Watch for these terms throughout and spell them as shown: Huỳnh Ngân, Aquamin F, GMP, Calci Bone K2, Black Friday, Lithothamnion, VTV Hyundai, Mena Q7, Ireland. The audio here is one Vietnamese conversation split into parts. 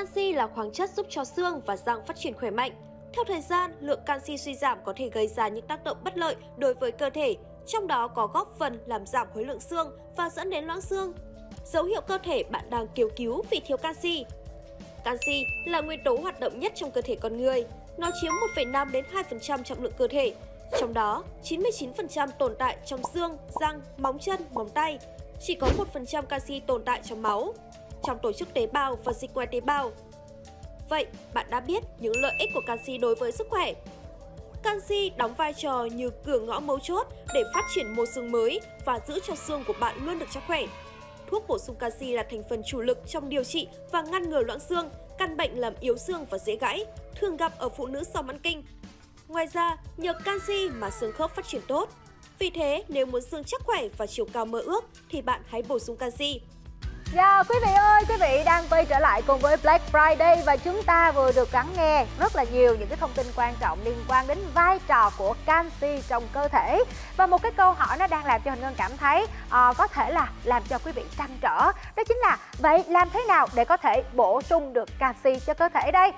Canxi là khoáng chất giúp cho xương và răng phát triển khỏe mạnh. Theo thời gian, lượng canxi suy giảm có thể gây ra những tác động bất lợi đối với cơ thể, trong đó có góp phần làm giảm khối lượng xương và dẫn đến loãng xương. Dấu hiệu cơ thể bạn đang kiêu cứu vì thiếu canxi. Canxi là nguyên tố hoạt động nhất trong cơ thể con người. Nó chiếm 1,5 đến 2% trọng lượng cơ thể, trong đó 99% tồn tại trong xương, răng, móng chân, móng tay. Chỉ có 1% canxi tồn tại trong máu, trong tổ chức tế bào và dịch ngoài tế bào. Vậy, bạn đã biết những lợi ích của canxi đối với sức khỏe. Canxi đóng vai trò như cửa ngõ mấu chốt để phát triển mô xương mới và giữ cho xương của bạn luôn được chắc khỏe. Thuốc bổ sung canxi là thành phần chủ lực trong điều trị và ngăn ngừa loãng xương, căn bệnh làm yếu xương và dễ gãy, thường gặp ở phụ nữ sau mãn kinh. Ngoài ra, nhờ canxi mà xương khớp phát triển tốt. Vì thế, nếu muốn xương chắc khỏe và chiều cao mơ ước thì bạn hãy bổ sung canxi. Dạ, quý vị ơi, quý vị đang quay trở lại cùng với Black Friday và chúng ta vừa được lắng nghe rất là nhiều những cái thông tin quan trọng liên quan đến vai trò của canxi trong cơ thể. Và một cái câu hỏi nó đang làm cho Hình Ngân cảm thấy có thể là làm cho quý vị trăn trở. Đó chính là, vậy làm thế nào để có thể bổ sung được canxi cho cơ thể đây?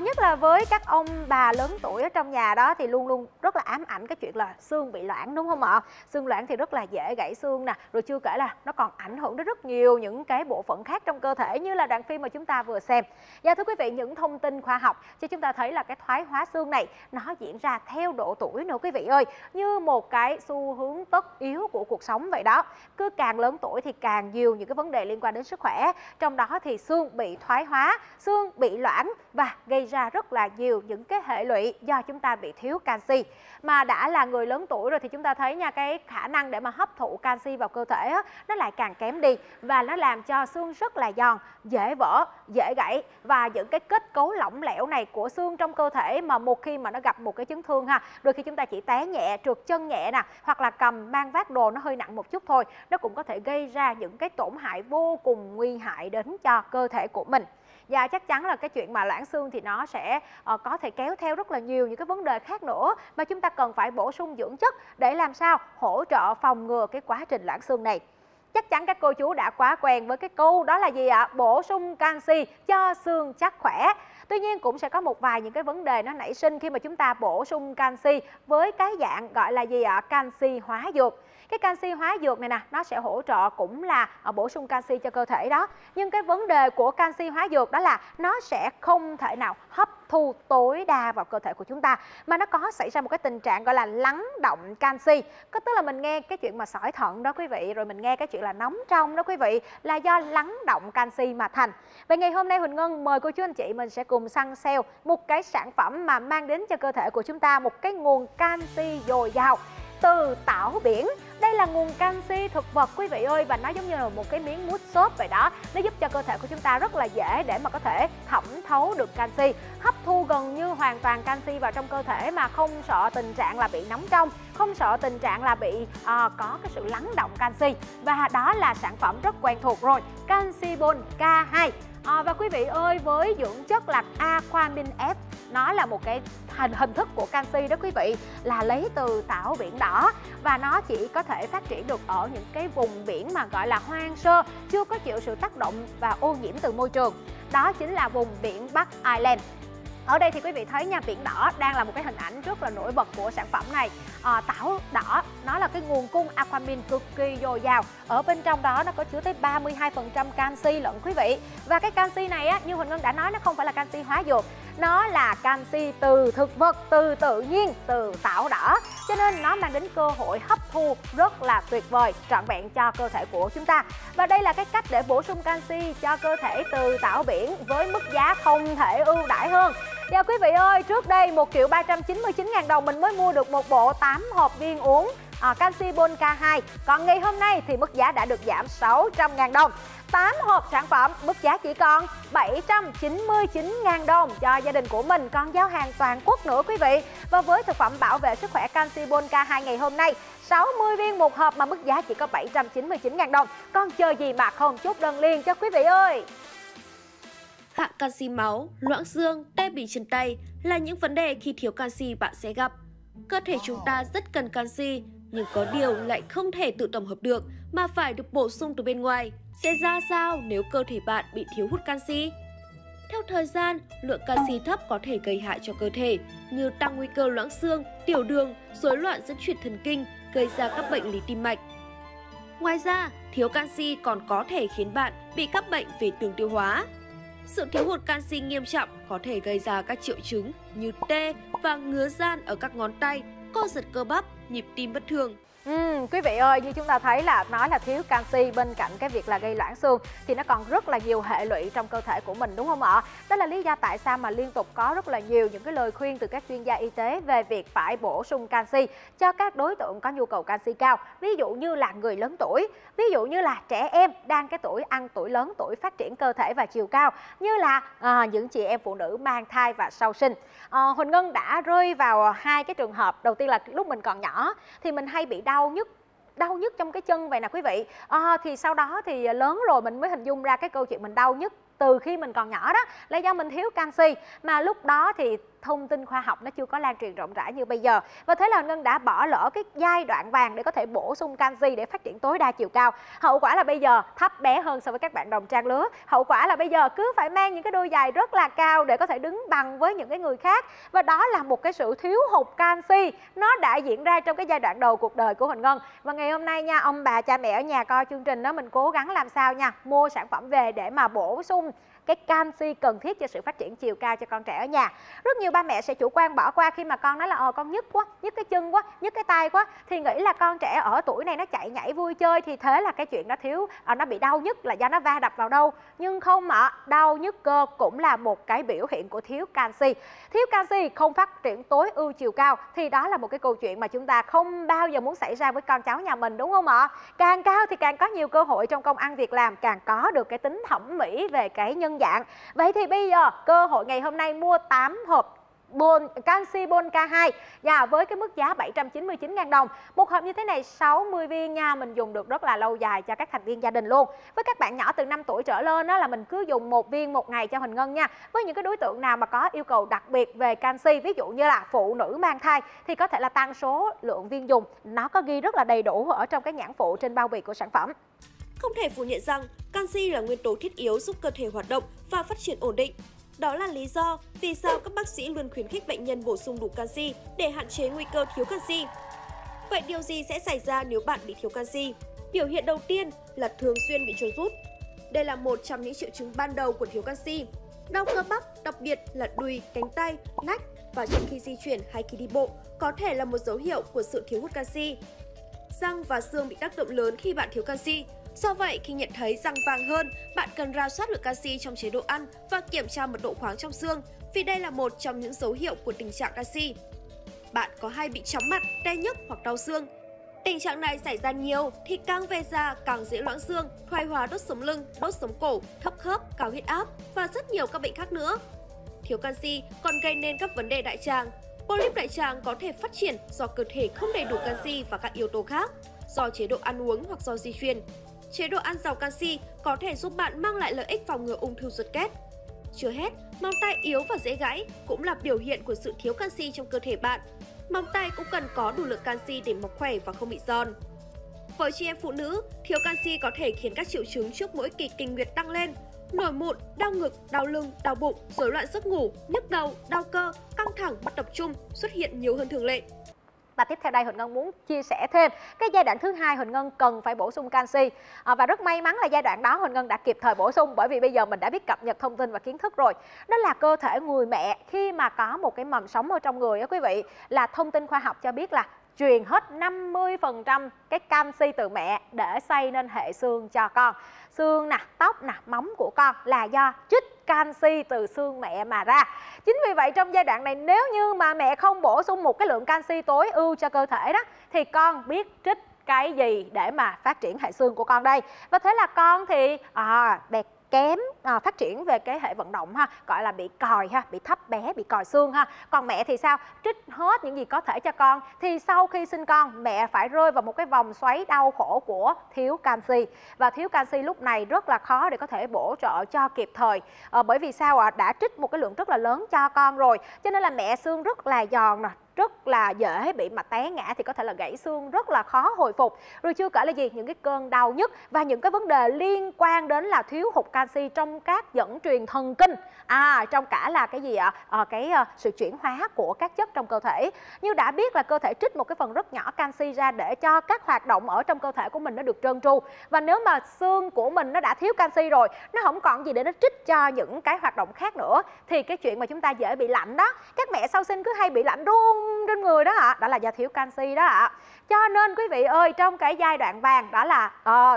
Nhất là với các ông bà lớn tuổi ở trong nhà đó thì luôn luôn rất là ám ảnh cái chuyện là xương bị loãng, đúng không ạ? Xương loãng thì rất là dễ gãy xương nè, rồi chưa kể là nó còn ảnh hưởng đến rất nhiều những cái bộ phận khác trong cơ thể như là đoạn phim mà chúng ta vừa xem. Dạ thưa quý vị, những thông tin khoa học cho chúng ta thấy là cái thoái hóa xương này nó diễn ra theo độ tuổi nữa quý vị ơi, như một cái xu hướng tất yếu của cuộc sống vậy đó. Cứ càng lớn tuổi thì càng nhiều những cái vấn đề liên quan đến sức khỏe, trong đó thì xương bị thoái hóa, xương bị loãng và gây ra rất là nhiều những cái hệ lụy do chúng ta bị thiếu canxi. Mà đã là người lớn tuổi rồi thì chúng ta thấy nha, cái khả năng để mà hấp thụ canxi vào cơ thể đó, nó lại càng kém đi và nó làm cho xương rất là giòn, dễ vỡ, dễ gãy. Và những cái kết cấu lỏng lẻo này của xương trong cơ thể mà một khi mà nó gặp một cái chấn thương ha, đôi khi chúng ta chỉ té nhẹ, trượt chân nhẹ nè, hoặc là cầm mang vác đồ nó hơi nặng một chút thôi, nó cũng có thể gây ra những cái tổn hại vô cùng nguy hại đến cho cơ thể của mình. Và chắc chắn là cái chuyện mà loãng xương thì nó sẽ có thể kéo theo rất là nhiều những cái vấn đề khác nữa mà chúng ta cần phải bổ sung dưỡng chất để làm sao hỗ trợ phòng ngừa cái quá trình loãng xương này. Chắc chắn các cô chú đã quá quen với cái câu đó là gì ạ? Bổ sung canxi cho xương chắc khỏe. Tuy nhiên cũng sẽ có một vài những cái vấn đề nó nảy sinh khi mà chúng ta bổ sung canxi với cái dạng gọi là gì ạ? Canxi hóa dược. Cái canxi hóa dược này nè, nó sẽ hỗ trợ cũng là bổ sung canxi cho cơ thể đó. Nhưng cái vấn đề của canxi hóa dược đó là nó sẽ không thể nào hấp thu tối đa vào cơ thể của chúng ta, mà nó có xảy ra một cái tình trạng gọi là lắng động canxi. Có tức là mình nghe cái chuyện mà sỏi thận đó quý vị, rồi mình nghe cái chuyện là nóng trong đó quý vị, là do lắng động canxi mà thành. Vậy ngày hôm nay Huỳnh Ngân mời cô chú anh chị mình sẽ cùng săn sale một cái sản phẩm mà mang đến cho cơ thể của chúng ta một cái nguồn canxi dồi dào từ tảo biển. Đây là nguồn canxi thực vật quý vị ơi, và nó giống như là một cái miếng mút xốp vậy đó. Nó giúp cho cơ thể của chúng ta rất là dễ để mà có thể thẩm thấu được canxi, hấp thu gần như hoàn toàn canxi vào trong cơ thể mà không sợ tình trạng là bị nóng trong, không sợ tình trạng là bị có cái sự lắng động canxi. Và đó là sản phẩm rất quen thuộc rồi, Calci Bone K2. Và quý vị ơi, với dưỡng chất là Aquamin F, nó là một cái hình thức của canxi đó quý vị, là lấy từ tảo biển đỏ và nó chỉ có thể phát triển được ở những cái vùng biển mà gọi là hoang sơ, chưa có chịu sự tác động và ô nhiễm từ môi trường. Đó chính là vùng biển Bắc Ireland. Ở đây thì quý vị thấy nha, biển đỏ đang là một cái hình ảnh rất là nổi bật của sản phẩm này. Tảo đỏ nó là cái nguồn cung aquamin cực kỳ dồi dào. Ở bên trong đó nó có chứa tới 32% canxi lận quý vị. Và cái canxi này á, như Huỳnh Ngân đã nói, nó không phải là canxi hóa dược, nó là canxi từ thực vật, từ tự nhiên, từ tảo đỏ. Cho nên nó mang đến cơ hội hấp thu rất là tuyệt vời, trọn vẹn cho cơ thể của chúng ta. Và đây là cái cách để bổ sung canxi cho cơ thể từ tảo biển với mức giá không thể ưu đãi hơn. Dạ quý vị ơi, trước đây 1.399.000 đồng mình mới mua được một bộ 8 hộp viên uống Calci Bone K2. Còn ngày hôm nay thì mức giá đã được giảm 600.000 đồng. 8 hộp sản phẩm mức giá chỉ còn 799.000 đồng cho gia đình của mình, còn giao hàng toàn quốc nữa quý vị. Và với thực phẩm bảo vệ sức khỏe Calci Bone K2 ngày hôm nay, 60 viên một hộp mà mức giá chỉ có 799.000 đồng. Còn chờ gì mà không chốt đơn liền cho quý vị ơi. Hạ canxi máu, loãng xương, tê bì chân tay là những vấn đề khi thiếu canxi bạn sẽ gặp. Cơ thể chúng ta rất cần canxi, nhưng có điều lại không thể tự tổng hợp được mà phải được bổ sung từ bên ngoài. Sẽ ra sao nếu cơ thể bạn bị thiếu hụt canxi? Theo thời gian, lượng canxi thấp có thể gây hại cho cơ thể, như tăng nguy cơ loãng xương, tiểu đường, rối loạn dẫn truyền thần kinh, gây ra các bệnh lý tim mạch. Ngoài ra, thiếu canxi còn có thể khiến bạn bị các bệnh về đường tiêu hóa. Sự thiếu hụt canxi nghiêm trọng có thể gây ra các triệu chứng như tê và ngứa ran ở các ngón tay, co giật cơ bắp, nhịp tim bất thường. Quý vị ơi, như chúng ta thấy là nói là thiếu canxi bên cạnh cái việc là gây loãng xương thì nó còn rất là nhiều hệ lụy trong cơ thể của mình, đúng không ạ? Đó là lý do tại sao mà liên tục có rất là nhiều những cái lời khuyên từ các chuyên gia y tế về việc phải bổ sung canxi cho các đối tượng có nhu cầu canxi cao, ví dụ như là người lớn tuổi, ví dụ như là trẻ em đang cái tuổi ăn tuổi lớn, tuổi phát triển cơ thể và chiều cao, như là những chị em phụ nữ mang thai và sau sinh. Huỳnh Ngân đã rơi vào hai cái trường hợp. Đầu tiên là lúc mình còn nhỏ thì mình hay bị đau nhức trong cái chân vậy nè quý vị. Thì sau đó thì lớn rồi mình mới hình dung ra cái câu chuyện mình đau nhức từ khi mình còn nhỏ đó là do mình thiếu canxi, mà lúc đó thì thông tin khoa học nó chưa có lan truyền rộng rãi như bây giờ. Và thế là Ngân đã bỏ lỡ cái giai đoạn vàng để có thể bổ sung canxi để phát triển tối đa chiều cao. Hậu quả là bây giờ thấp bé hơn so với các bạn đồng trang lứa. Hậu quả là bây giờ cứ phải mang những cái đôi giày rất là cao để có thể đứng bằng với những cái người khác. Và đó là một cái sự thiếu hụt canxi, nó đã diễn ra trong cái giai đoạn đầu cuộc đời của Huỳnh Ngân. Và ngày hôm nay nha, ông bà cha mẹ ở nhà coi chương trình đó, mình cố gắng làm sao nha, mua sản phẩm về để mà bổ sung cái canxi cần thiết cho sự phát triển chiều cao cho con trẻ ở nhà. Rất nhiều ba mẹ sẽ chủ quan bỏ qua khi mà con nói là con nhức quá, nhức cái chân quá, nhức cái tay quá, thì nghĩ là con trẻ ở tuổi này nó chạy nhảy vui chơi thì thế là cái chuyện nó thiếu, nó bị đau nhức là do nó va đập vào đâu. Nhưng không ạ, đau nhức cơ cũng là một cái biểu hiện của thiếu canxi. Thiếu canxi không phát triển tối ưu chiều cao thì đó là một cái câu chuyện mà chúng ta không bao giờ muốn xảy ra với con cháu nhà mình, đúng không ạ? Càng cao thì càng có nhiều cơ hội trong công ăn việc làm, càng có được cái tính thẩm mỹ về cái nhân dạng. Vậy thì bây giờ cơ hội ngày hôm nay mua 8 hộp Calci Bone K2 và với cái mức giá 799.000 đồng. Một hộp như thế này 60 viên nha, mình dùng được rất là lâu dài cho các thành viên gia đình luôn. Với các bạn nhỏ từ 5 tuổi trở lên đó là mình cứ dùng một viên một ngày cho Huỳnh Ngân nha. Với những cái đối tượng nào mà có yêu cầu đặc biệt về canxi, ví dụ như là phụ nữ mang thai thì có thể là tăng số lượng viên dùng. Nó có ghi rất là đầy đủ ở trong cái nhãn phụ trên bao bì của sản phẩm. Không thể phủ nhận rằng, canxi là nguyên tố thiết yếu giúp cơ thể hoạt động và phát triển ổn định. Đó là lý do vì sao các bác sĩ luôn khuyến khích bệnh nhân bổ sung đủ canxi để hạn chế nguy cơ thiếu canxi. Vậy điều gì sẽ xảy ra nếu bạn bị thiếu canxi? Biểu hiện đầu tiên là thường xuyên bị chuột rút. Đây là một trong những triệu chứng ban đầu của thiếu canxi. Đau cơ bắp, đặc biệt là đùi, cánh tay, nách và trên khi di chuyển hay khi đi bộ có thể là một dấu hiệu của sự thiếu hụt canxi. Răng và xương bị tác động lớn khi bạn thiếu canxi. Do vậy, khi nhận thấy răng vàng hơn, bạn cần rà soát lượng canxi trong chế độ ăn và kiểm tra mật độ khoáng trong xương, vì đây là một trong những dấu hiệu của tình trạng canxi. Bạn có hay bị chóng mặt, tê nhức hoặc đau xương? Tình trạng này xảy ra nhiều thì càng về già càng dễ loãng xương, thoái hóa đốt sống lưng, đốt sống cổ, thấp khớp, cao huyết áp và rất nhiều các bệnh khác nữa. Thiếu canxi còn gây nên các vấn đề đại tràng. Polyp đại tràng có thể phát triển do cơ thể không đầy đủ canxi và các yếu tố khác, do chế độ ăn uống hoặc do di truyền. Chế độ ăn giàu canxi có thể giúp bạn mang lại lợi ích phòng ngừa ung thư ruột kết. Chưa hết, móng tay yếu và dễ gãy cũng là biểu hiện của sự thiếu canxi trong cơ thể bạn. Móng tay cũng cần có đủ lượng canxi để mọc khỏe và không bị giòn. Với chị em phụ nữ, thiếu canxi có thể khiến các triệu chứng trước mỗi kỳ kinh nguyệt tăng lên: nổi mụn, đau ngực, đau lưng, đau bụng, rối loạn giấc ngủ, nhức đầu, đau cơ, căng thẳng, mất tập trung xuất hiện nhiều hơn thường lệ. Và tiếp theo đây Huỳnh Ngân muốn chia sẻ thêm cái giai đoạn thứ hai Huỳnh Ngân cần phải bổ sung canxi, và rất may mắn là giai đoạn đó Huỳnh Ngân đã kịp thời bổ sung, bởi vì bây giờ mình đã biết cập nhật thông tin và kiến thức rồi. Đó là cơ thể người mẹ khi mà có một cái mầm sống ở trong người đó quý vị, là thông tin khoa học cho biết là truyền hết 50% cái canxi từ mẹ để xây nên hệ xương cho con. Xương nè, tóc nè, móng của con là do trích canxi từ xương mẹ mà ra. Chính vì vậy trong giai đoạn này nếu như mà mẹ không bổ sung một cái lượng canxi tối ưu cho cơ thể đó thì con biết trích cái gì để mà phát triển hệ xương của con đây. Và thế là con thì đẹp kém phát triển về cái hệ vận động ha, gọi là bị còi ha, bị thấp bé, bị còi xương ha. Còn mẹ thì sao? Trích hết những gì có thể cho con thì sau khi sinh con mẹ phải rơi vào một cái vòng xoáy đau khổ của thiếu canxi, và thiếu canxi lúc này rất là khó để có thể bổ trợ cho kịp thời. Bởi vì sao ạ? Đã trích một cái lượng rất là lớn cho con rồi cho nên là mẹ xương rất là giòn nè, rất là dễ bị mà té ngã thì có thể là gãy xương, rất là khó hồi phục. Rồi chưa kể là gì, những cái cơn đau nhức và những cái vấn đề liên quan đến là thiếu hụt canxi trong các dẫn truyền thần kinh, trong cả là cái gì ạ, sự chuyển hóa của các chất trong cơ thể. Như đã biết là cơ thể trích một cái phần rất nhỏ canxi ra để cho các hoạt động ở trong cơ thể của mình nó được trơn tru, và nếu mà xương của mình nó đã thiếu canxi rồi, nó không còn gì để nó trích cho những cái hoạt động khác nữa, thì cái chuyện mà chúng ta dễ bị lạnh đó, các mẹ sau sinh cứ hay bị lạnh run trên người đó ạ, đó là do thiếu canxi đó ạ. Cho nên quý vị ơi, trong cái giai đoạn vàng đó là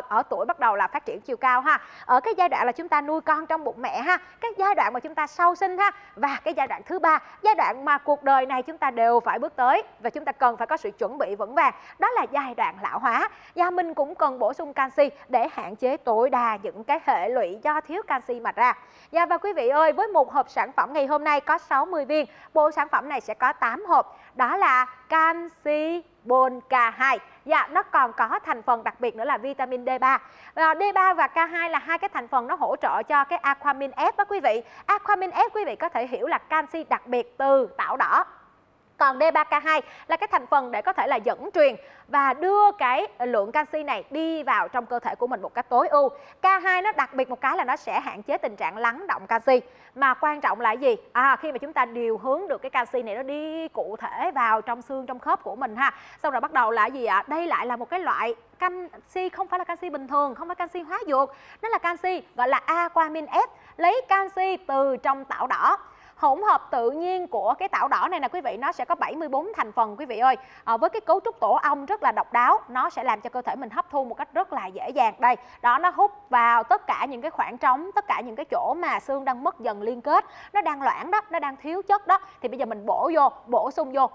ở tuổi bắt đầu là phát triển chiều cao ha, ở cái giai đoạn là chúng ta nuôi con trong bụng mẹ ha, cái giai đoạn mà chúng ta sau sinh ha, và cái giai đoạn thứ ba, giai đoạn mà cuộc đời này chúng ta đều phải bước tới và chúng ta cần phải có sự chuẩn bị vững vàng, đó là giai đoạn lão hóa. Và mình cũng cần bổ sung canxi để hạn chế tối đa những cái hệ lụy do thiếu canxi mà ra. Và quý vị ơi, với một hộp sản phẩm ngày hôm nay có 60 viên, bộ sản phẩm này sẽ có 8 hộp, đó là Calci Bone K2. Dạ, nó còn có thành phần đặc biệt nữa là vitamin D3. D3 và K2 là hai cái thành phần nó hỗ trợ cho cái Aquamin F đó quý vị. Aquamin F quý vị có thể hiểu là canxi đặc biệt từ tảo đỏ. Còn D3K2 là cái thành phần để có thể là dẫn truyền và đưa cái lượng canxi này đi vào trong cơ thể của mình một cách tối ưu. K2 nó đặc biệt một cái là nó sẽ hạn chế tình trạng lắng động canxi. Mà quan trọng là gì? Khi mà chúng ta điều hướng được cái canxi này nó đi cụ thể vào trong xương, trong khớp của mình ha. Xong rồi bắt đầu là gì ạ? Đây lại là một cái loại canxi không phải là canxi bình thường, không phải canxi hóa dược. Nó là canxi gọi là Aquamin F, lấy canxi từ trong tảo đỏ. Hỗn hợp tự nhiên của cái tảo đỏ này là quý vị, nó sẽ có 74 thành phần quý vị ơi. Với cái cấu trúc tổ ong rất là độc đáo, nó sẽ làm cho cơ thể mình hấp thu một cách rất là dễ dàng. Đây, đó, nó hút vào tất cả những cái khoảng trống, tất cả những cái chỗ mà xương đang mất dần liên kết, nó đang loãng đó, nó đang thiếu chất đó, thì bây giờ mình bổ vô, bổ sung vô,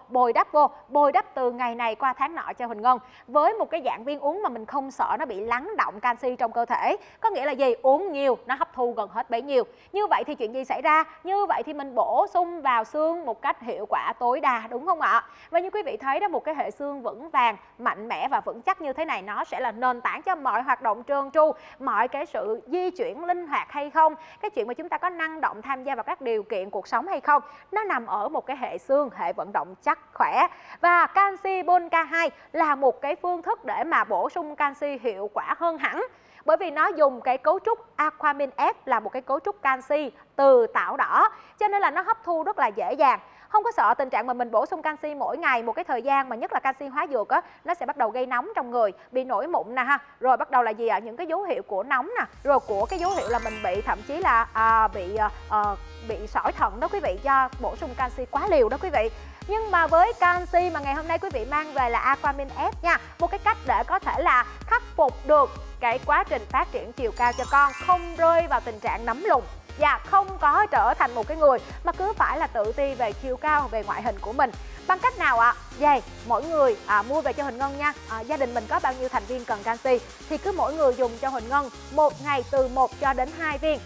bồi đắp từ ngày này qua tháng nọ cho Huỳnh Ngân. Với một cái dạng viên uống mà mình không sợ nó bị lắng động canxi trong cơ thể, có nghĩa là gì? Uống nhiều, nó hấp thu gần hết bấy nhiêu. Như vậy thì chuyện gì xảy ra? Như vậy thì mình bổ sung vào xương một cách hiệu quả tối đa, đúng không ạ? Và như quý vị thấy đó, một cái hệ xương vững vàng, mạnh mẽ và vững chắc như thế này, nó sẽ là nền tảng cho mọi hoạt động trơn tru, mọi cái sự di chuyển linh hoạt hay không, cái chuyện mà chúng ta có năng động tham gia vào các điều kiện cuộc sống hay không, nó nằm ở một cái hệ xương, hệ vận động chắc khỏe. Và Calci Bone K2 là một cái phương thức để mà bổ sung canxi hiệu quả hơn hẳn, bởi vì nó dùng cái cấu trúc Aquamin F là một cái cấu trúc canxi từ tảo đỏ, cho nên là nó hấp thu rất là dễ dàng. Không có sợ tình trạng mà mình bổ sung canxi mỗi ngày một cái thời gian, mà nhất là canxi hóa dược á, nó sẽ bắt đầu gây nóng trong người, bị nổi mụn nè ha, rồi bắt đầu là gì ạ, những cái dấu hiệu của nóng nè, rồi của cái dấu hiệu là mình bị, thậm chí là bị sỏi thận đó quý vị, do bổ sung canxi quá liều đó quý vị. Nhưng mà với canxi mà ngày hôm nay quý vị mang về là Aquamin F nha, một cái cách để có thể là khắc phục được cái quá trình phát triển chiều cao cho con, không rơi vào tình trạng nấm lùn và không có trở thành một cái người mà cứ phải là tự ti về chiều cao, về ngoại hình của mình. Bằng cách nào ạ? Vậy mỗi người mua về cho Huỳnh Ngân nha, gia đình mình có bao nhiêu thành viên cần canxi thì cứ mỗi người dùng cho Huỳnh Ngân một ngày từ 1 cho đến 2 viên,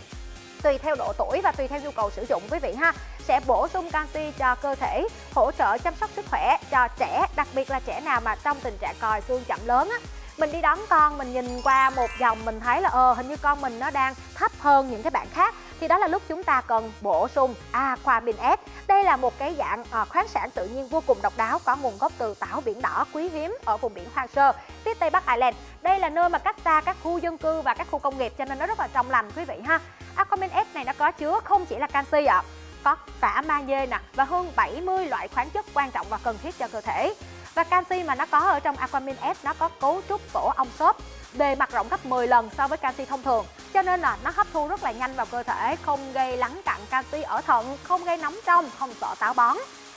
tùy theo độ tuổi và tùy theo nhu cầu sử dụng quý vị ha. Sẽ bổ sung canxi cho cơ thể, hỗ trợ chăm sóc sức khỏe cho trẻ, đặc biệt là trẻ nào mà trong tình trạng còi xương chậm lớn á. Mình đi đón con, mình nhìn qua một vòng mình thấy là hình như con mình nó đang thấp hơn những cái bạn khác, thì đó là lúc chúng ta cần bổ sung Aquamin F. Đây là một cái dạng khoáng sản tự nhiên vô cùng độc đáo, có nguồn gốc từ tảo biển đỏ quý hiếm ở vùng biển hoang sơ phía Tây Bắc Ireland. Đây là nơi mà cách xa các khu dân cư và các khu công nghiệp, cho nên nó rất là trong lành quý vị ha. Aquamin F này nó có chứa không chỉ là canxi ạ, có cả magie nè và hơn 70 loại khoáng chất quan trọng và cần thiết cho cơ thể. Và canxi mà nó có ở trong Aquamin F, nó có cấu trúc tổ ong xốp, bề mặt rộng gấp 10 lần so với canxi thông thường, cho nên là nó hấp thu rất là nhanh vào cơ thể, không gây lắng cặn canxi ở thận, không gây nóng trong, không sợ táo bón.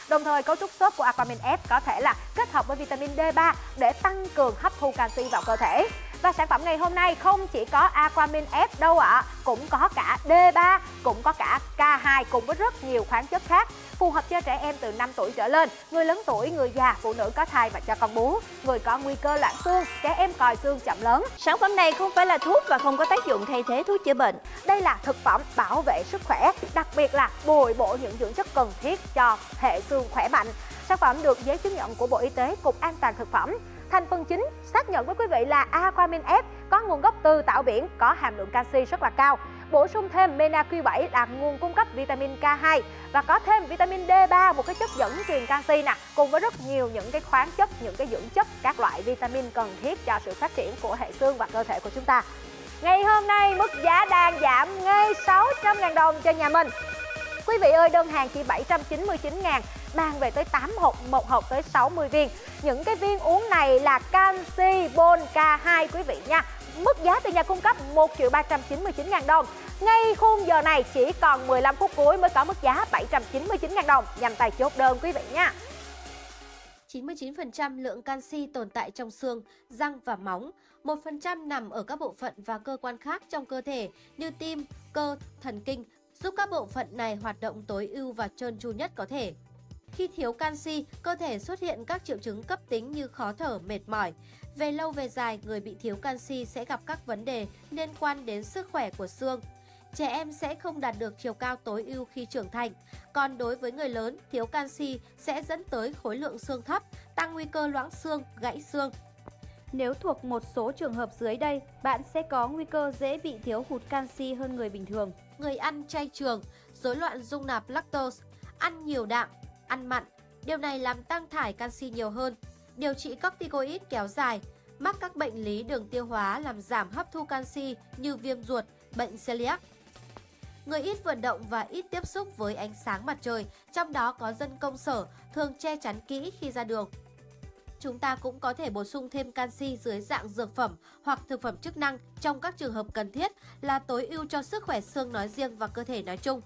Đồng thời cấu trúc xốp của Aquamin F có thể là kết hợp với vitamin D3 để tăng cường hấp thu canxi vào cơ thể. Và sản phẩm ngày hôm nay không chỉ có Aquamin F đâu ạ, cũng có cả D3, cũng có cả K2 cùng với rất nhiều khoáng chất khác, phù hợp cho trẻ em từ 5 tuổi trở lên, người lớn tuổi, người già, phụ nữ có thai và cho con bú, người có nguy cơ loãng xương, trẻ em còi xương chậm lớn. Sản phẩm này không phải là thuốc và không có tác dụng thay thế thuốc chữa bệnh. Đây là thực phẩm bảo vệ sức khỏe, đặc biệt là bồi bổ những dưỡng chất cần thiết cho hệ xương khỏe mạnh. Sản phẩm được giấy chứng nhận của Bộ Y tế, Cục An toàn thực phẩm. Thành phần chính xác nhận với quý vị là Aquamin F, có nguồn gốc từ tảo biển, có hàm lượng canxi rất là cao. bổ sung thêm Mena Q7 là nguồn cung cấp vitamin K2 và có thêm vitamin D3, một cái chất dẫn truyền canxi nè, cùng với rất nhiều những cái khoáng chất, những cái dưỡng chất, các loại vitamin cần thiết cho sự phát triển của hệ xương và cơ thể của chúng ta. Ngày hôm nay mức giá đang giảm ngay 600.000 đồng cho nhà mình. Quý vị ơi, đơn hàng chỉ 799.000, mang về tới 8 hộp, một hộp tới 60 viên. Những cái viên uống này là Calci Bone K2 quý vị nha. Mức giá từ nhà cung cấp 1.399.000 đồng. Ngay khung giờ này chỉ còn 15 phút cuối mới có mức giá 799.000 đồng. Nhanh tay chốt đơn quý vị nha. 99% lượng canxi tồn tại trong xương, răng và móng, 1% nằm ở các bộ phận và cơ quan khác trong cơ thể như tim, cơ, thần kinh, giúp các bộ phận này hoạt động tối ưu và trơn tru nhất có thể. Khi thiếu canxi, cơ thể xuất hiện các triệu chứng cấp tính như khó thở, mệt mỏi. Về lâu về dài, người bị thiếu canxi sẽ gặp các vấn đề liên quan đến sức khỏe của xương. Trẻ em sẽ không đạt được chiều cao tối ưu khi trưởng thành. Còn đối với người lớn, thiếu canxi sẽ dẫn tới khối lượng xương thấp, tăng nguy cơ loãng xương, gãy xương. Nếu thuộc một số trường hợp dưới đây, bạn sẽ có nguy cơ dễ bị thiếu hụt canxi hơn người bình thường. Người ăn chay trường, rối loạn dung nạp lactose, ăn nhiều đạm, ăn mặn. Điều này làm tăng thải canxi nhiều hơn. Điều trị corticoid kéo dài, mắc các bệnh lý đường tiêu hóa làm giảm hấp thu canxi như viêm ruột, bệnh celiac. Người ít vận động và ít tiếp xúc với ánh sáng mặt trời, trong đó có dân công sở, thường che chắn kỹ khi ra đường. Chúng ta cũng có thể bổ sung thêm canxi dưới dạng dược phẩm hoặc thực phẩm chức năng trong các trường hợp cần thiết là tối ưu cho sức khỏe xương nói riêng và cơ thể nói chung.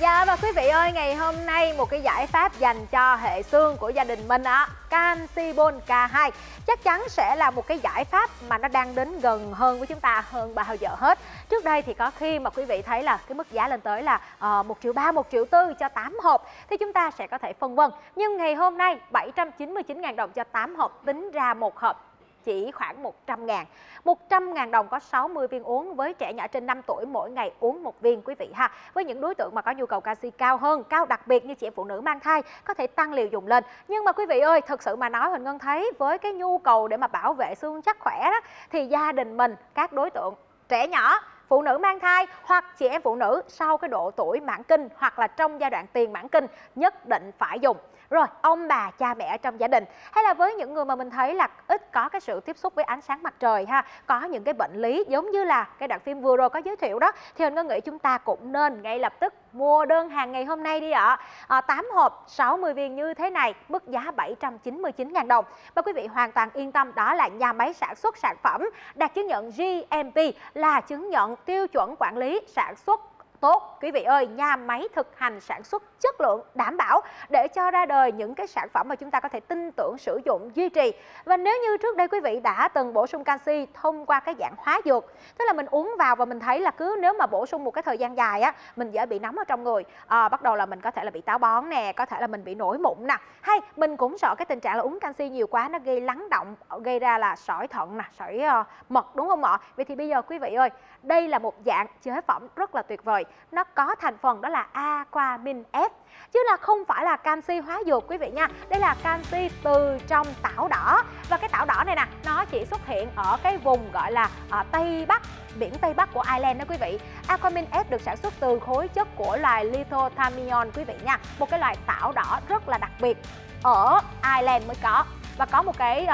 Dạ và quý vị ơi, ngày hôm nay một cái giải pháp dành cho hệ xương của gia đình mình ạ, Calci Bone K2 chắc chắn sẽ là một cái giải pháp mà nó đang đến gần hơn với chúng ta hơn bao giờ hết. Trước đây thì có khi mà quý vị thấy là cái mức giá lên tới là 1.300.000, 1.400.000 cho 8 hộp thì chúng ta sẽ có thể phân vân. Nhưng ngày hôm nay 799.000 đồng cho 8 hộp, tính ra một hộp chỉ khoảng 100.000. 100.000 đồng có 60 viên uống, với trẻ nhỏ trên 5 tuổi mỗi ngày uống một viên quý vị ha. Với những đối tượng mà có nhu cầu canxi cao hơn, cao đặc biệt như chị em phụ nữ mang thai có thể tăng liều dùng lên. Nhưng mà quý vị ơi, thực sự mà nói Huỳnh Ngân thấy với cái nhu cầu để mà bảo vệ xương chắc khỏe đó thì gia đình mình, các đối tượng trẻ nhỏ, phụ nữ mang thai hoặc chị em phụ nữ sau cái độ tuổi mãn kinh hoặc là trong giai đoạn tiền mãn kinh nhất định phải dùng. Rồi ông bà, cha mẹ trong gia đình, hay là với những người mà mình thấy là ít có cái sự tiếp xúc với ánh sáng mặt trời ha, có những cái bệnh lý giống như là cái đoạn phim vừa rồi có giới thiệu đó, thì Huỳnh Ngân nghĩ chúng ta cũng nên ngay lập tức mua đơn hàng ngày hôm nay đi ạ. 8 hộp 60 viên như thế này, mức giá 799.000 đồng. Và quý vị hoàn toàn yên tâm, đó là nhà máy sản xuất sản phẩm đạt chứng nhận GMP, là chứng nhận tiêu chuẩn quản lý sản xuất tốt quý vị ơi, nhà máy thực hành sản xuất chất lượng đảm bảo để cho ra đời những cái sản phẩm mà chúng ta có thể tin tưởng sử dụng, duy trì. Và nếu như trước đây quý vị đã từng bổ sung canxi thông qua cái dạng hóa dược, tức là mình uống vào và mình thấy là cứ nếu mà bổ sung một cái thời gian dài á, mình dễ bị nóng ở trong người, bắt đầu là mình có thể là bị táo bón nè, có thể là mình bị nổi mụn nè, hay mình cũng sợ cái tình trạng là uống canxi nhiều quá nó gây lắng động, gây ra là sỏi thận nè, sỏi mật, đúng không ạ? Vậy thì bây giờ quý vị ơi, đây là một dạng chế phẩm rất là tuyệt vời. Nó có thành phần đó là Aquamin F, chứ là không phải là canxi hóa dược quý vị nha. Đây là canxi từ trong tảo đỏ. Và cái tảo đỏ này nè, nó chỉ xuất hiện ở cái vùng gọi là Tây Bắc, biển Tây Bắc của Ireland đó quý vị. Aquamin F được sản xuất từ khối chất của loài Lithothamnion quý vị nha, một cái loài tảo đỏ rất là đặc biệt ở Ireland mới có. Và có một cái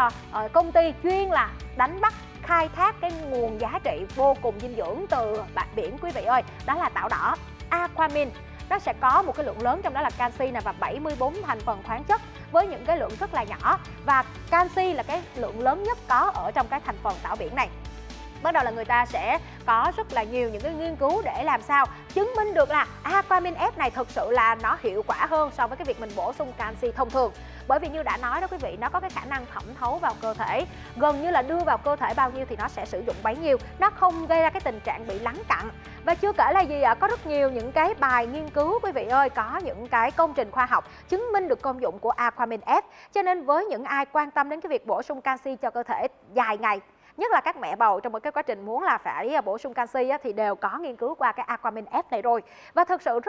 công ty chuyên là đánh bắt, khai thác cái nguồn giá trị vô cùng dinh dưỡng từ biển quý vị ơi, đó là tảo đỏ. Aquamin nó sẽ có một cái lượng lớn trong đó là canxi này và 74 thành phần khoáng chất với những cái lượng rất là nhỏ, và canxi là cái lượng lớn nhất có ở trong cái thành phần tảo biển này. Bắt đầu là người ta sẽ có rất là nhiều những cái nghiên cứu để làm sao chứng minh được là Aquamin F này thực sự là nó hiệu quả hơn so với cái việc mình bổ sung canxi thông thường. Bởi vì như đã nói đó quý vị, nó có cái khả năng thẩm thấu vào cơ thể, gần như là đưa vào cơ thể bao nhiêu thì nó sẽ sử dụng bấy nhiêu, nó không gây ra cái tình trạng bị lắng cặn. Và chưa kể là gì ạ, có rất nhiều những cái bài nghiên cứu quý vị ơi, có những cái công trình khoa học chứng minh được công dụng của Aquamin F. Cho nên với những ai quan tâm đến cái việc bổ sung canxi cho cơ thể dài ngày nhất là các mẹ bầu trong một cái quá trình muốn là phải bổ sung canxi thì đều có nghiên cứu qua cái Aquamin F này rồi. Và thực sự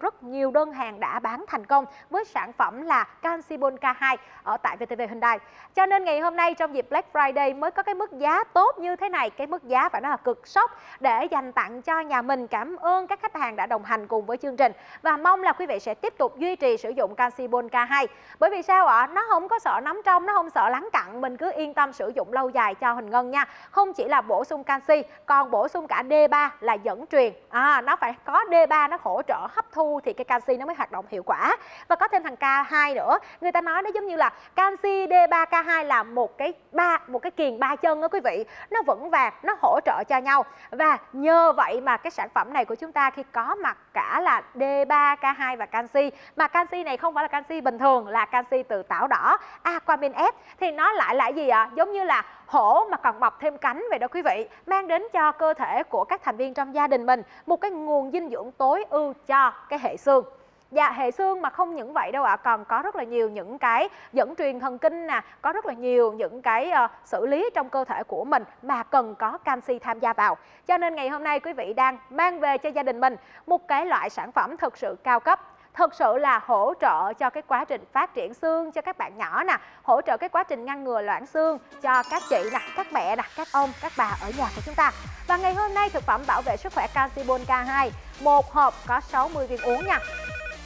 rất nhiều đơn hàng đã bán thành công với sản phẩm là Calci Bone K2 ở tại VTV Hyundai. Cho nên ngày hôm nay trong dịp Black Friday mới có cái mức giá tốt như thế này, cái mức giá phải nói là cực sốc để dành tặng cho nhà mình. Cảm ơn các khách hàng đã đồng hành cùng với chương trình và mong là quý vị sẽ tiếp tục duy trì sử dụng Calci Bone K2. Bởi vì sao ạ? Nó không có sợ nắm trong, nó không sợ lắng cặn, mình cứ yên tâm sử dụng lâu dài cho Huỳnh Ngân nha. Không chỉ là bổ sung canxi, còn bổ sung cả D3 là dẫn truyền. Nó phải có D3 nó hỗ trợ hấp thu thì cái canxi nó mới hoạt động hiệu quả. Và có thêm thằng K2 nữa. Người ta nói nó giống như là canxi D3 K2 là một cái kiềng ba chân đó quý vị. Nó vững vàng, nó hỗ trợ cho nhau. Và nhờ vậy mà cái sản phẩm này của chúng ta khi có mặt cả là D3 K2 và canxi, mà canxi này không phải là canxi bình thường, là canxi từ tảo đỏ Aquamin F, thì nó lại là gì ạ? Giống như là hổ mà còn mọc thêm cánh vậy đó quý vị, mang đến cho cơ thể của các thành viên trong gia đình mình một cái nguồn dinh dưỡng tối ưu cho cái hệ xương. Dạ, hệ xương mà không những vậy đâu ạ, còn có rất là nhiều những cái dẫn truyền thần kinh nè, có rất là nhiều những cái xử lý trong cơ thể của mình mà cần có canxi tham gia vào. Cho nên ngày hôm nay quý vị đang mang về cho gia đình mình một cái loại sản phẩm thực sự cao cấp, thực sự là hỗ trợ cho cái quá trình phát triển xương cho các bạn nhỏ nè, hỗ trợ cái quá trình ngăn ngừa loãng xương cho các chị nè, các mẹ nè, các ông, các bà ở nhà của chúng ta. Và ngày hôm nay thực phẩm bảo vệ sức khỏe Calci Bone K2, một hộp có 60 viên uống nha.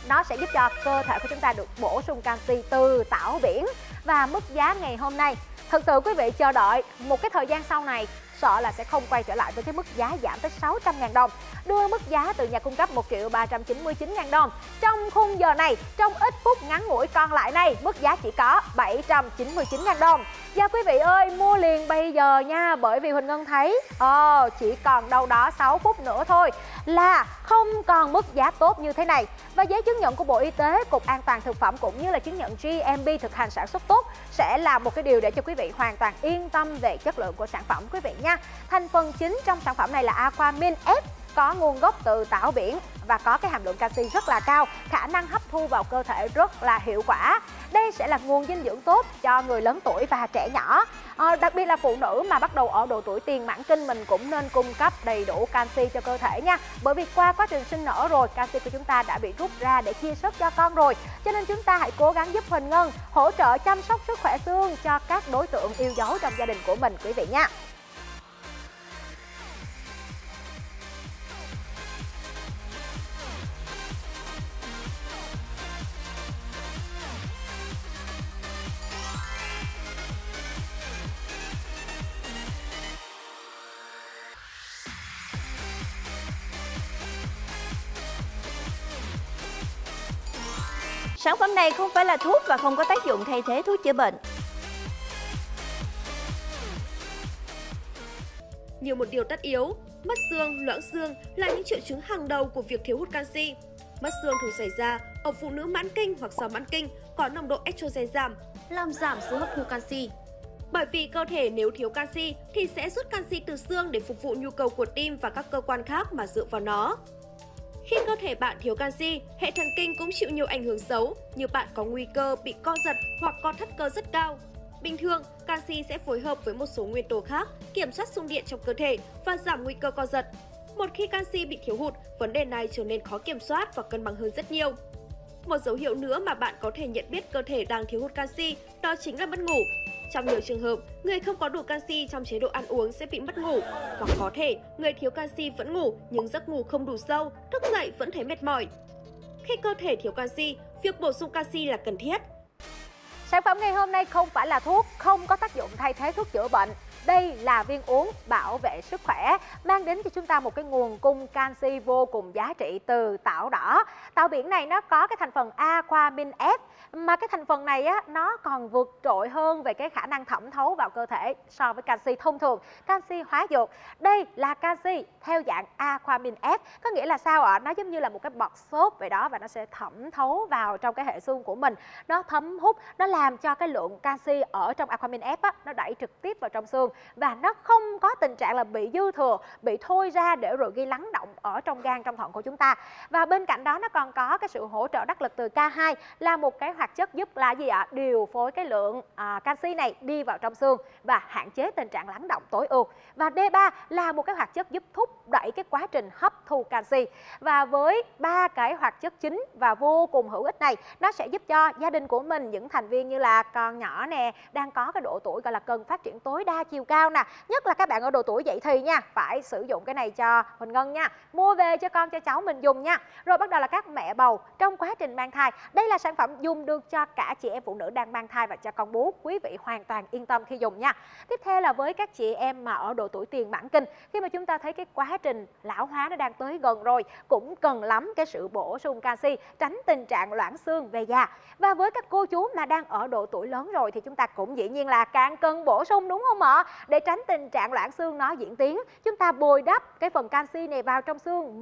Nó sẽ giúp cho cơ thể của chúng ta được bổ sung canxi từ tảo biển. Và mức giá ngày hôm nay, thực sự quý vị chờ đợi một cái thời gian sau này sợ là sẽ không quay trở lại với cái mức giá giảm tới 600.000 đồng, đưa mức giá từ nhà cung cấp 1.399.000 đồng. Trong khung giờ này, trong ít phút ngắn ngủi còn lại này, mức giá chỉ có 799.000 đồng. Và quý vị ơi, mua liền bây giờ nha, bởi vì Huỳnh Ngân thấy chỉ còn đâu đó 6 phút nữa thôi là không còn mức giá tốt như thế này. Và giấy chứng nhận của Bộ Y tế, Cục An toàn Thực phẩm cũng như là chứng nhận GMP thực hành sản xuất tốt sẽ là một cái điều để cho quý vị hoàn toàn yên tâm về chất lượng của sản phẩm quý vị nha. Thành phần chính trong sản phẩm này là Aquamin F, có nguồn gốc từ tảo biển và có cái hàm lượng canxi rất là cao, khả năng hấp thu vào cơ thể rất là hiệu quả. Đây sẽ là nguồn dinh dưỡng tốt cho người lớn tuổi và trẻ nhỏ. Đặc biệt là phụ nữ mà bắt đầu ở độ tuổi tiền mãn kinh mình cũng nên cung cấp đầy đủ canxi cho cơ thể nha. Bởi vì qua quá trình sinh nở rồi, canxi của chúng ta đã bị rút ra để chia sớt cho con rồi. Cho nên chúng ta hãy cố gắng giúp Huỳnh Ngân hỗ trợ chăm sóc sức khỏe xương cho các đối tượng yêu dấu trong gia đình của mình quý vị nha. Sản phẩm này không phải là thuốc và không có tác dụng thay thế thuốc chữa bệnh. Như một điều tất yếu, mất xương, loãng xương là những triệu chứng hàng đầu của việc thiếu hụt canxi. Mất xương thường xảy ra ở phụ nữ mãn kinh hoặc sau mãn kinh có nồng độ estrogen giảm, làm giảm sự hấp thu canxi. Bởi vì cơ thể nếu thiếu canxi thì sẽ rút canxi từ xương để phục vụ nhu cầu của tim và các cơ quan khác mà dựa vào nó. Khi cơ thể bạn thiếu canxi, hệ thần kinh cũng chịu nhiều ảnh hưởng xấu, như bạn có nguy cơ bị co giật hoặc co thắt cơ rất cao. Bình thường, canxi sẽ phối hợp với một số nguyên tố khác, kiểm soát xung điện trong cơ thể và giảm nguy cơ co giật. Một khi canxi bị thiếu hụt, vấn đề này trở nên khó kiểm soát và cân bằng hơn rất nhiều. Một dấu hiệu nữa mà bạn có thể nhận biết cơ thể đang thiếu hụt canxi đó chính là mất ngủ. Trong nhiều trường hợp, người không có đủ canxi trong chế độ ăn uống sẽ bị mất ngủ, hoặc có thể người thiếu canxi vẫn ngủ nhưng giấc ngủ không đủ sâu, thức dậy vẫn thấy mệt mỏi. Khi cơ thể thiếu canxi, việc bổ sung canxi là cần thiết. Sản phẩm ngày hôm nay không phải là thuốc, không có tác dụng thay thế thuốc chữa bệnh. Đây là viên uống bảo vệ sức khỏe, mang đến cho chúng ta một cái nguồn cung canxi vô cùng giá trị từ tảo đỏ. Tảo biển này nó có cái thành phần Aquamin F, mà cái thành phần này nó còn vượt trội hơn về cái khả năng thẩm thấu vào cơ thể so với canxi thông thường, canxi hóa dược. Đây là canxi theo dạng Aquamin F, có nghĩa là sao ạ? Nó giống như là một cái bọt xốp vậy đó, và nó sẽ thẩm thấu vào trong cái hệ xương của mình, nó thấm hút, nó làm cho cái lượng canxi ở trong Aquamin F á, nó đẩy trực tiếp vào trong xương và nó không có tình trạng là bị dư thừa, bị thôi ra để rồi gây lắng động ở trong gan, trong thận của chúng ta. Và bên cạnh đó nó còn có cái sự hỗ trợ đắc lực từ K2 là một cái hoạt chất giúp là gì ạ? Điều phối cái lượng canxi này đi vào trong xương và hạn chế tình trạng lắng động tối ưu. Và D3 là một cái hoạt chất giúp thúc đẩy cái quá trình hấp thu canxi. Và với ba cái hoạt chất chính và vô cùng hữu ích này, nó sẽ giúp cho gia đình của mình, những thành viên như là con nhỏ nè, đang có cái độ tuổi gọi là cần phát triển tối đa chiều cao nè, nhất là các bạn ở độ tuổi dậy thì nha, phải sử dụng cái này cho mình Ngân nha, mua về cho con, cho cháu mình dùng nha. Rồi bắt đầu là các mẹ bầu trong quá trình mang thai. Đây là sản phẩm dùng được cho cả chị em phụ nữ đang mang thai và cho con bú, quý vị hoàn toàn yên tâm khi dùng nha. Tiếp theo là với các chị em mà ở độ tuổi tiền mãn kinh, khi mà chúng ta thấy cái quá trình lão hóa nó đang tới gần rồi, cũng cần lắm cái sự bổ sung canxi, tránh tình trạng loãng xương về già. Và với các cô chú mà đang ở độ tuổi lớn rồi thì chúng ta cũng dĩ nhiên là càng cần bổ sung, đúng không ạ? Để tránh tình trạng loãng xương nó diễn tiến, chúng ta bồi đắp cái phần canxi này vào trong xương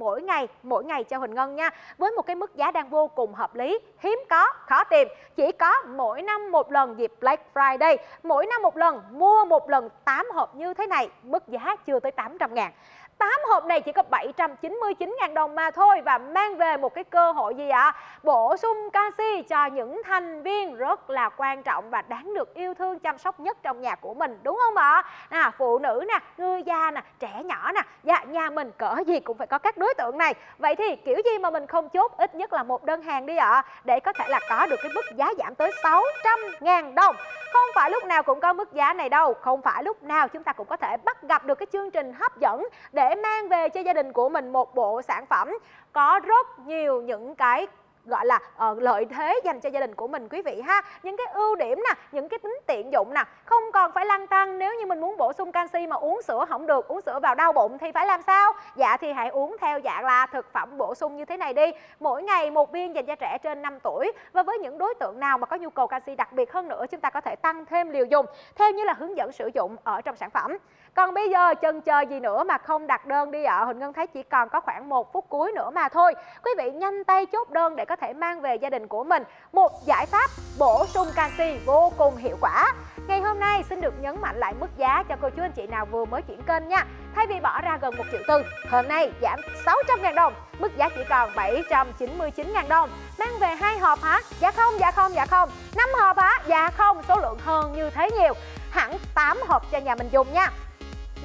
mỗi ngày cho Huỳnh Ngân nha, với một cái mức giá đang vô cùng hợp lý, hiếm có, khó tìm, chỉ có mỗi năm một lần dịp Black Friday, mỗi năm một lần, mua một lần 8 hộp như thế này, mức giá chưa tới 800.000. 8 hộp này chỉ có 799.000 đồng mà thôi, và mang về một cái cơ hội gì ạ? Bổ sung canxi cho những thành viên rất là quan trọng và đáng được yêu thương chăm sóc nhất trong nhà của mình, đúng không ạ? À, phụ nữ nè, người già nè, trẻ nhỏ nè, nhà mình cỡ gì cũng phải có các đối tượng này. Vậy thì kiểu gì mà mình không chốt ít nhất là một đơn hàng đi ạ, để có thể là có được cái mức giá giảm tới 600.000 đồng. Không phải lúc nào cũng có mức giá này đâu, không phải lúc nào chúng ta cũng có thể bắt gặp được cái chương trình hấp dẫn để mang về cho gia đình của mình một bộ sản phẩm có rất nhiều những cái gọi là lợi thế dành cho gia đình của mình, quý vị ha. Những cái ưu điểm nè, những cái tính tiện dụng nè, không còn phải lăn tăn. Nếu như mình muốn bổ sung canxi mà uống sữa không được, uống sữa vào đau bụng thì phải làm sao? Dạ thì hãy uống theo dạng là thực phẩm bổ sung như thế này đi, mỗi ngày một viên dành cho trẻ trên 5 tuổi. Và với những đối tượng nào mà có nhu cầu canxi đặc biệt hơn nữa, chúng ta có thể tăng thêm liều dùng theo như là hướng dẫn sử dụng ở trong sản phẩm. Còn bây giờ chần chờ gì nữa mà không đặt đơn đi ạ? Huỳnh Ngân thấy chỉ còn có khoảng 1 phút cuối nữa mà thôi. Quý vị nhanh tay chốt đơn để có thể mang về gia đình của mình một giải pháp bổ sung canxi vô cùng hiệu quả. Ngày hôm nay xin được nhấn mạnh lại mức giá cho cô chú anh chị nào vừa mới chuyển kênh nha. Thay vì bỏ ra gần 1,4 triệu, hôm nay giảm 600.000 đồng, mức giá chỉ còn 799.000 đồng. Mang về 2 hộp hả? Dạ không, dạ không, dạ không. 5 hộp hả? Dạ không, số lượng hơn như thế nhiều, hẳn 8 hộp cho nhà mình dùng nha.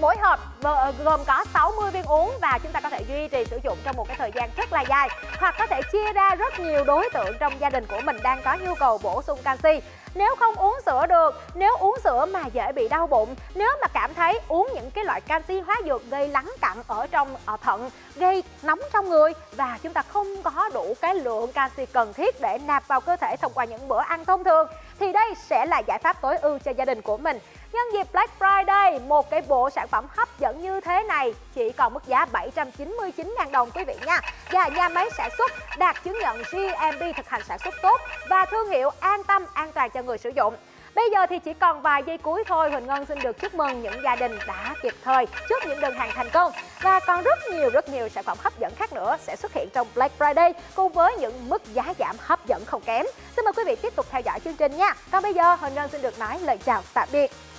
Mỗi hộp gồm có 60 viên uống và chúng ta có thể duy trì sử dụng trong một cái thời gian rất là dài, hoặc có thể chia ra rất nhiều đối tượng trong gia đình của mình đang có nhu cầu bổ sung canxi. Nếu không uống sữa được, nếu uống sữa mà dễ bị đau bụng, nếu mà cảm thấy uống những cái loại canxi hóa dược gây lắng cặn ở trong thận, gây nóng trong người và chúng ta không có đủ cái lượng canxi cần thiết để nạp vào cơ thể thông qua những bữa ăn thông thường, thì đây sẽ là giải pháp tối ưu cho gia đình của mình. Nhân dịp Black Friday, một cái bộ sản phẩm hấp dẫn như thế này chỉ còn mức giá 799.000 đồng quý vị nha. Và nhà máy sản xuất đạt chứng nhận GMP, thực hành sản xuất tốt và thương hiệu an tâm, an toàn cho người sử dụng. Bây giờ thì chỉ còn vài giây cuối thôi, Huỳnh Ngân xin được chúc mừng những gia đình đã kịp thời trước những đơn hàng thành công. Và còn rất nhiều sản phẩm hấp dẫn khác nữa sẽ xuất hiện trong Black Friday cùng với những mức giá giảm hấp dẫn không kém. Xin mời quý vị tiếp tục theo dõi chương trình nha. Còn bây giờ Huỳnh Ngân xin được nói lời chào tạm biệt.